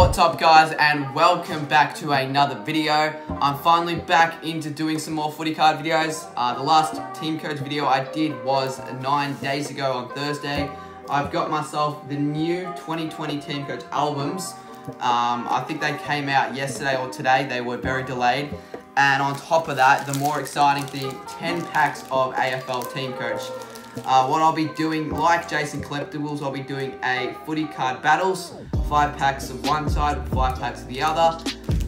What's up guys, and welcome back to another video. I'm finally back into doing some more footy card videos. The last Teamcoach video I did was 9 days ago on Thursday. I've got myself the new 2020 Teamcoach albums. I think they came out yesterday or today. They were very delayed. And on top of that, the more exciting thing, 10 packs of AFL Teamcoach. What I'll be doing, like Jayson Collectables, I'll be doing a footy card battles, 5 packs of one side, 5 packs of the other,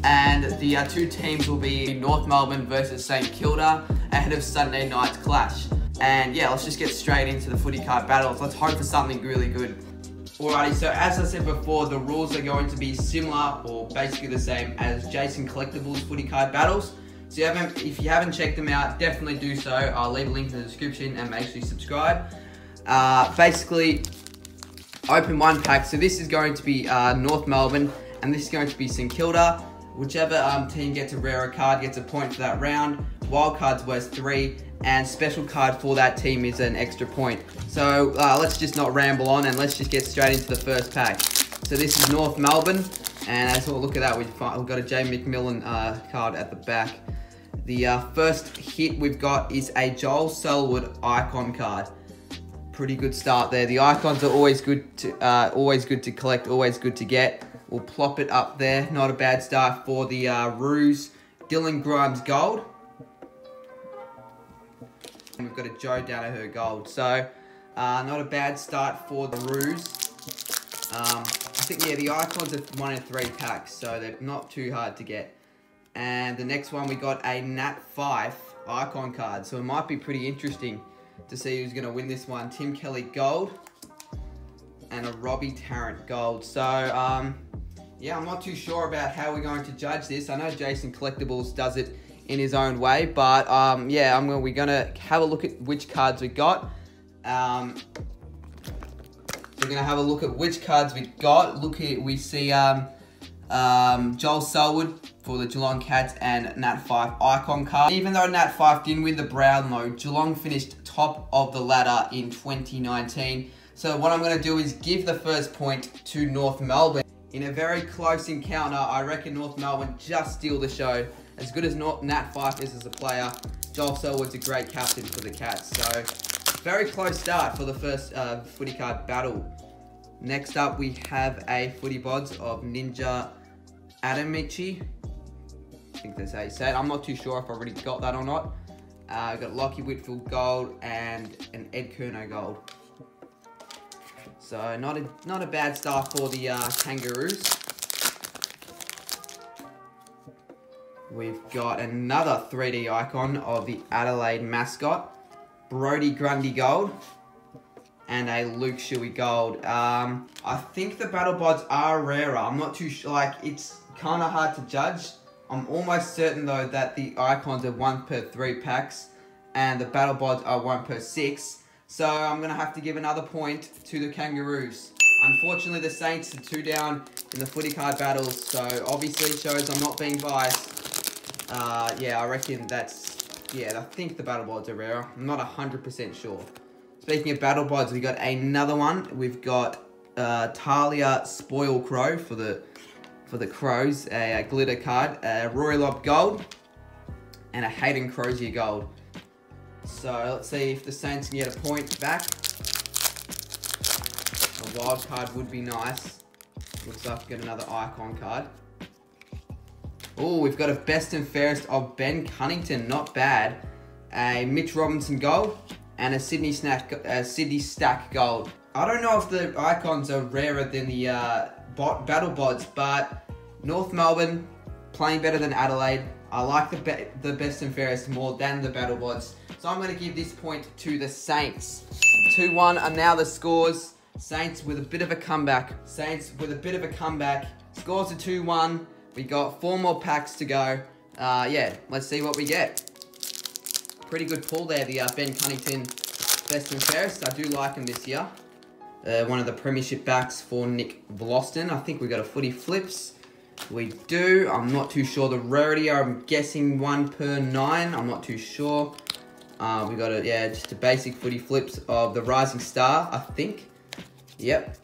and the two teams will be North Melbourne versus St Kilda ahead of Sunday night's clash. And yeah, let's just get straight into the footy card battles. Let's hope for something really good. Alrighty, so as I said before, the rules are going to be similar or basically the same as Jayson Collectables footy card battles. So if you haven't checked them out, definitely do so. I'll leave a link in the description and make sure you subscribe. Basically, open one pack. So this is going to be North Melbourne, and this is going to be St Kilda. Whichever team gets a rarer card gets a point for that round. Wild card's worth 3, and special card for that team is an extra point. So let's just not ramble on, and let's just get straight into the first pack. So this is North Melbourne, and as we'll look at that, we've got a Jay McMillan card at the back. The first hit we've got is a Joel Selwood icon card. Pretty good start there. The icons are always good to collect, always good to get. We'll plop it up there. Not a bad start for the Roos. Dylan Grimes gold. And we've got a Joe Danaher gold. So not a bad start for the Roos. I think, yeah, the icons are 1 in 3 packs, so they're not too hard to get. And the next one, we got a Nat Fyfe icon card. So it might be pretty interesting to see who's going to win this one. Tim Kelly gold and a Robbie Tarrant gold. So, yeah, I'm not too sure about how we're going to judge this. I know Jayson Collectables does it in his own way. But, yeah, we're going to have a look at which cards we got. We're going to have a look at which cards we got. Look here, we see Joel Selwood for the Geelong Cats and Nat Fyfe icon card. Even though Nat Fyfe didn't win the Brownlow, Geelong finished top of the ladder in 2019. So what I'm going to do is give the first point to North Melbourne. In a very close encounter, I reckon North Melbourne just steal the show. As good as Nat Fyfe is as a player, Joel Selwood's a great captain for the Cats. So very close start for the first footy card battle. Next up, we have a footy bods of Ninja Adamichi. I think that's how you say it. I'm not too sure if I already got that or not. I've got Lockie Whitfield gold and an Ed Curno gold. So not a bad start for the Kangaroos. We've got another 3D icon of the Adelaide mascot, Brody Grundy gold, and a Luke Shuey gold. I think the battle bods are rarer. I'm not too sure. Like, it's kind of hard to judge. I'm almost certain though that the icons are 1 per 3 packs and the battle bods are 1 per 6. So I'm gonna have to give another point to the Kangaroos. Unfortunately, the Saints are 2 down in the footy card battles, so obviously it shows I'm not being biased. Yeah, I reckon I think the battle bods are rarer. I'm not 100% sure. Speaking of battle bods, we got another one. We've got Talia Spoil Crow for the Crows, a glitter card, a Roy Lobb gold, and a Hayden Crozier gold. So let's see if the Saints can get a point back. A wild card would be nice. Looks like we got another icon card. Oh, we've got a best and fairest of Ben Cunnington, not bad. A Mitch Robinson gold, and a Sydney Stack gold. I don't know if the icons are rarer than the battle bods, but North Melbourne playing better than Adelaide. I like the best and fairest more than the battle bods. So I'm going to give this point to the Saints. 2-1 are now the scores. Saints with a bit of a comeback. Scores are 2-1. We got 4 more packs to go. Yeah, let's see what we get. Pretty good pull there, the Ben Cunnington best and fairest. I do like him this year. One of the premiership backs for Nick Vlaston. I think we got a footy flips. We do. I'm not too sure the rarity. I'm guessing 1 per 9. I'm not too sure. We got a, yeah, just a basic footy flips of the Rising Star, I think. Yep.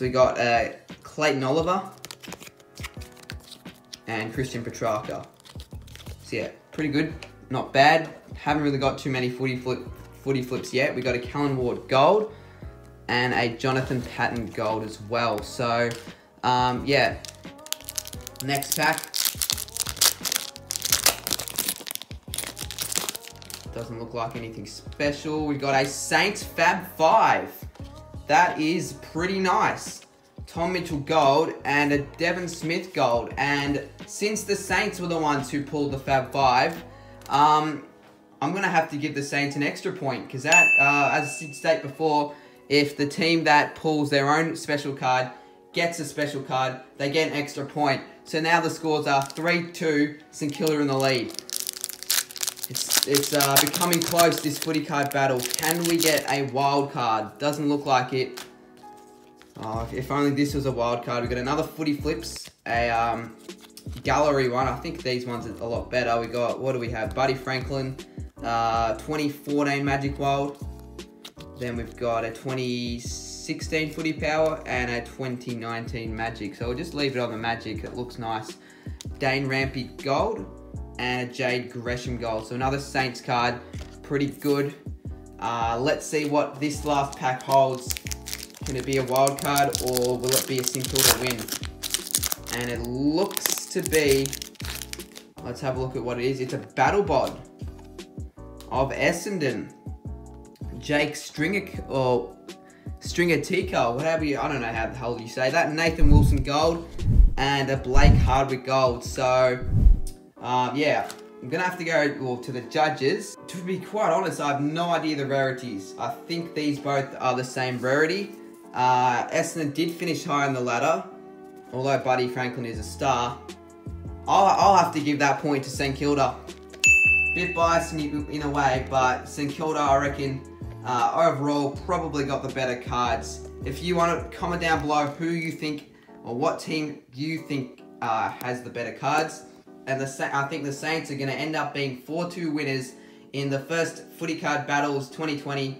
So we got Clayton Oliver and Christian Petrarca. So yeah, pretty good, not bad. Haven't really got too many footy flips yet. We got a Callen Ward gold and a Jonathan Patton gold as well. So yeah, next pack. Doesn't look like anything special. We've got a Saints Fab 5. That is pretty nice. Tom Mitchell gold and a Devin Smith gold. And since the Saints were the ones who pulled the Fab 5, I'm going to have to give the Saints an extra point. Because that, as Sid stated before, if the team that pulls their own special card gets a special card, they get an extra point. So now the scores are 3-2, St Kilda in the lead. It's becoming close, this footy card battle. Can we get a wild card? Doesn't look like it. Oh, if only this was a wild card. We've got another footy flips, a gallery one. I think these ones are a lot better. We got, what do we have? Buddy Franklin, 2014 Magic World. Then we've got a 2016 Footy Power and a 2019 Magic. So we'll just leave it on the Magic. It looks nice. Dane Rampy gold and a Jade Gresham gold. So another Saints card, pretty good. Let's see what this last pack holds. Can it be a wild card or will it be a St Kilda win? And it looks to be, let's have a look at what it is. It's a battle bod of Essendon. Jake Stringer, or Stringer Tico, whatever you, I don't know how the hell you say that. Nathan Wilson gold and a Blake Hardwick gold. So yeah, I'm going to have to go to the judges. To be quite honest, I have no idea the rarities. I think these both are the same rarity. Essendon did finish high on the ladder, although Buddy Franklin is a star. I'll have to give that point to St Kilda. Bit biased in a way, but St Kilda, I reckon, overall probably got the better cards. If you want to comment down below who you think, or what team you think has the better cards. And I think the Saints are going to end up being 4-2 winners in the first Footy Card Battles 2020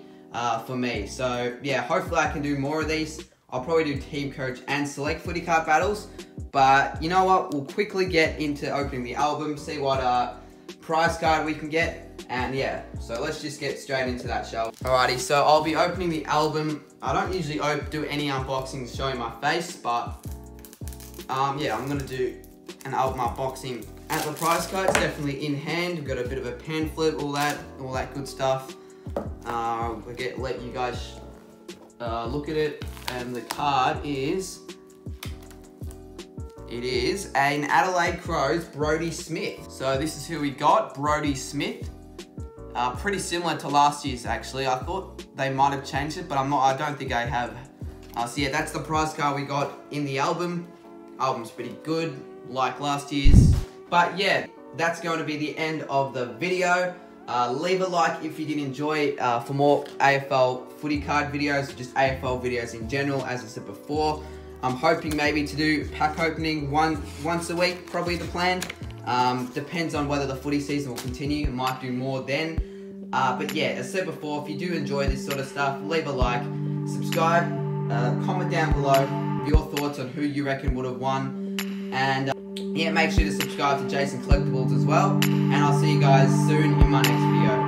for me. So, yeah, hopefully I can do more of these. I'll probably do Team Coach and Select Footy Card Battles. But, you know what? We'll quickly get into opening the album, see what prize card we can get. And, yeah, so let's just get straight into that, shall we? Alrighty, so I'll be opening the album. I don't usually do any unboxings showing my face, but, yeah, I'm going to do an album unboxing. At the prize cards, definitely in hand. We've got a bit of a pan flip, all that good stuff. We'll let you guys look at it. And the card is, it is an Adelaide Crows Brodie Smith. So this is who we got, Brodie Smith. Pretty similar to last year's actually. I thought they might have changed it, but I don't think I have. So yeah, that's the prize card we got in the album. Album's pretty good, like last year's. But yeah, that's going to be the end of the video. Leave a like if you did enjoy for more AFL footy card videos, just AFL videos in general, as I said before. I'm hoping maybe to do pack opening once a week, probably the plan. Depends on whether the footy season will continue, might do more then. But yeah, as I said before, if you do enjoy this sort of stuff, leave a like, subscribe, comment down below your thoughts on who you reckon would have won. And yeah, make sure to subscribe to Jayson Collectables as well, and I'll see you guys soon in my next video.